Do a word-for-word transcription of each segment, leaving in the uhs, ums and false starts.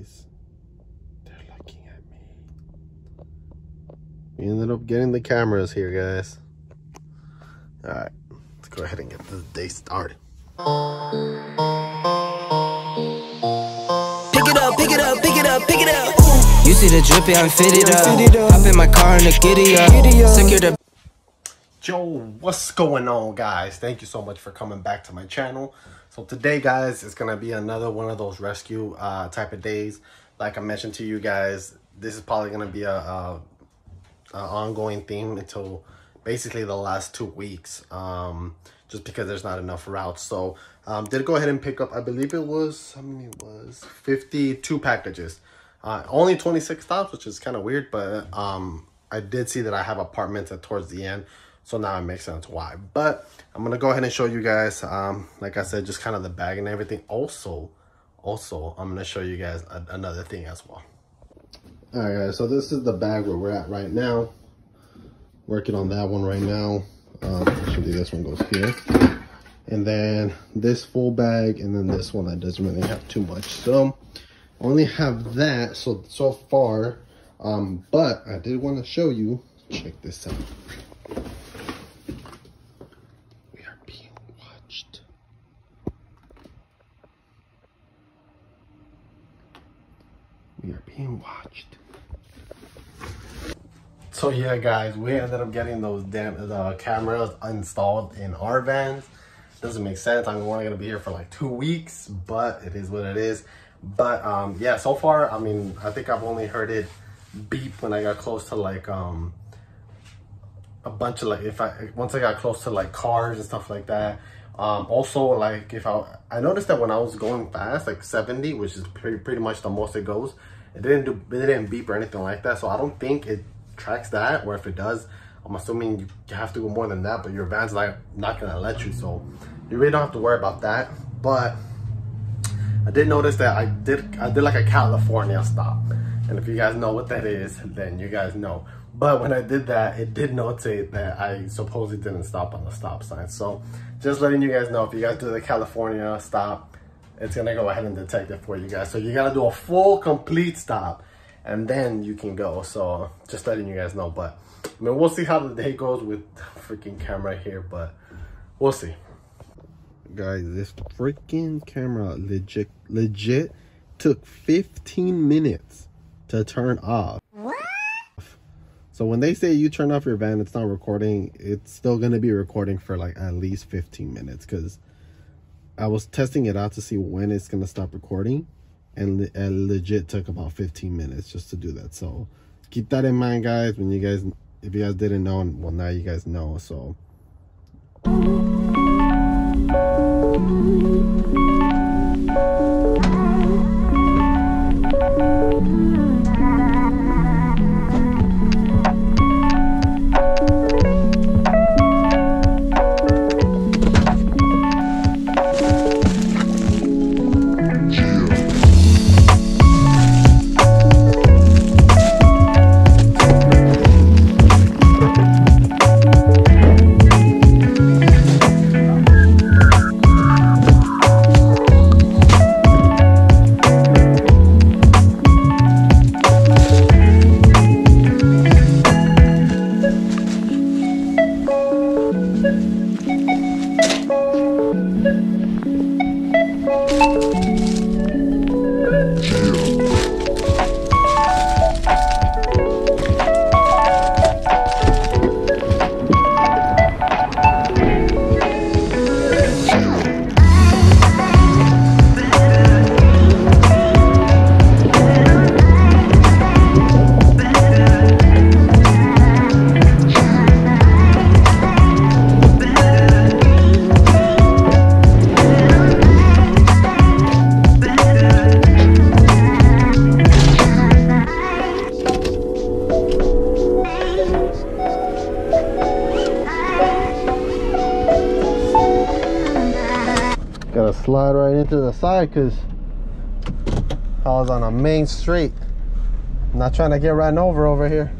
guys. They're looking at me. We ended up getting the cameras here, guys. All right, let's go ahead and get this day started. Pick it up, pick it up, pick it up, pick it up. Ooh. You see the drippy, I'm fitted up. Hop in my car and the giddy up. Secure the. Yo, what's going on, guys? Thank you so much for coming back to my channel. So today, guys, it's gonna be another one of those rescue uh type of days. Like I mentioned to you guys, this is probably gonna be a, a, a ongoing theme until basically the last two weeks, um just because there's not enough routes. So um did go ahead and pick up, I believe it was, how many was fifty-two packages, uh only twenty-six stops, which is kind of weird, but um I did see that I have apartments at towards the end. So now it makes sense why. But I'm going to go ahead and show you guys, um, like I said, just kind of the bag and everything. Also, also, I'm going to show you guys a another thing as well. All right, guys. So this is the bag where we're at right now. Working on that one right now. Um, actually, this one goes here. And then this full bag. And then this one that doesn't really have too much. So I only have that so, so far. Um, but I did want to show you. Check this out. We are being watched. So yeah, guys, we ended up getting those damn the cameras installed in our vans. Doesn't make sense. I'm only gonna be here for like two weeks, but it is what it is. But um, yeah, so far, I mean, I think I've only heard it beep when I got close to like um a bunch of like if I once I got close to like cars and stuff like that. Um, also, like if I I noticed that when I was going fast, like seventy, which is pretty pretty much the most it goes, it didn't do it didn't beep or anything like that. So I don't think it tracks that, or if it does, I'm assuming you have to go more than that. But your van's like not gonna let you, so you really don't have to worry about that. But I did notice that I did I did like a California stop, and if you guys know what that is, then you guys know. But when I did that, it did notate that I supposedly didn't stop on the stop sign. So just letting you guys know, if you guys do the California stop, it's going to go ahead and detect it for you guys. So you got to do a full, complete stop, and then you can go. So just letting you guys know. But I mean, we'll see how the day goes with the freaking camera here, but we'll see. Guys, this freaking camera legit, legit took fifteen minutes to turn off. So when they say you turn off your van, it's not recording. It's still going to be recording for like at least fifteen minutes, because I was testing it out to see when it's going to stop recording, and it legit took about fifteen minutes just to do that. So keep that in mind, guys. When you guys, if you guys didn't know, well, now you guys know. So slide right into the side because I was on a main street. I'm not trying to get run over over here.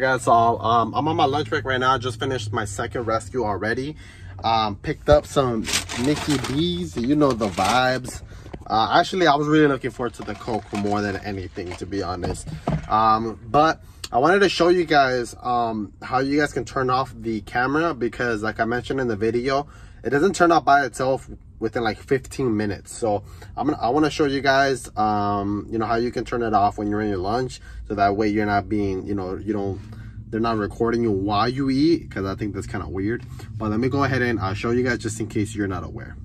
right, guys, so um, I'm on my lunch break right now. I just finished my second rescue already. Um, picked up some Nikki B's, you know the vibes. Uh, actually, I was really looking forward to the Coke more than anything, to be honest. Um, but I wanted to show you guys um, how you guys can turn off the camera, because like I mentioned in the video, it doesn't turn off by itself within like fifteen minutes. So I'm gonna, I want to show you guys, um, you know, how you can turn it off when you're in your lunch, so that way you're not being, you know, you don't, they're not recording you while you eat, because I think that's kind of weird. But let me go ahead and I'll show you guys just in case you're not aware.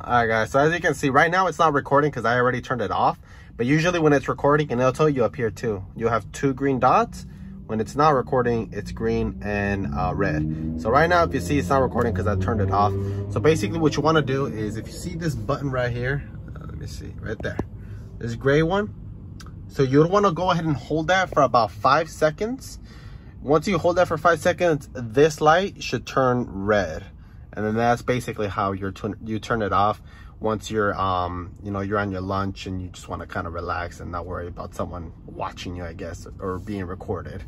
All right, guys, so as you can see right now, it's not recording because I already turned it off. But usually when it's recording, and it'll tell you up here too, you'll have two green dots. When it's not recording, it's green and uh, red. So right now, if you see, it's not recording because I turned it off. So basically what you want to do is, if you see this button right here, uh, let me see, right there, this gray one. So you'll want to go ahead and hold that for about five seconds. Once you hold that for five seconds, this light should turn red. And then that's basically how you're you turn it off once you're, um, you know, you're on your lunch and you just want to kind of relax and not worry about someone watching you, I guess, or being recorded.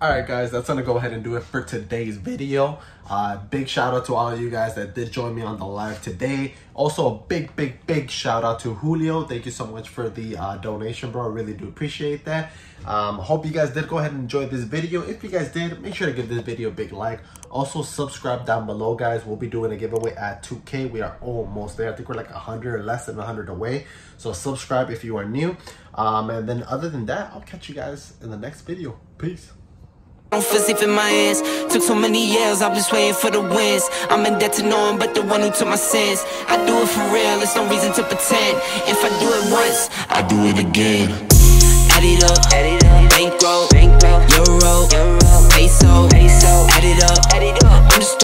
All right, guys, that's going to go ahead and do it for today's video. Uh, big shout out to all of you guys that did join me on the live today. Also, a big, big, big shout out to Julio. Thank you so much for the uh, donation, bro. I really do appreciate that. Um, hope you guys did go ahead and enjoy this video. If you guys did, make sure to give this video a big like. Also, subscribe down below, guys. We'll be doing a giveaway at two K. We are almost there. I think we're like one hundred or less than one hundred away. So subscribe if you are new. Um, and then other than that, I'll catch you guys in the next video. Peace. I don't feel safe in my hands. Took so many years, I'm just waiting for the wins. I'm in debt to no one but the one who took my sins. I do it for real, there's no reason to pretend. If I do it once, I do it again. Add it up, bankroll, euro.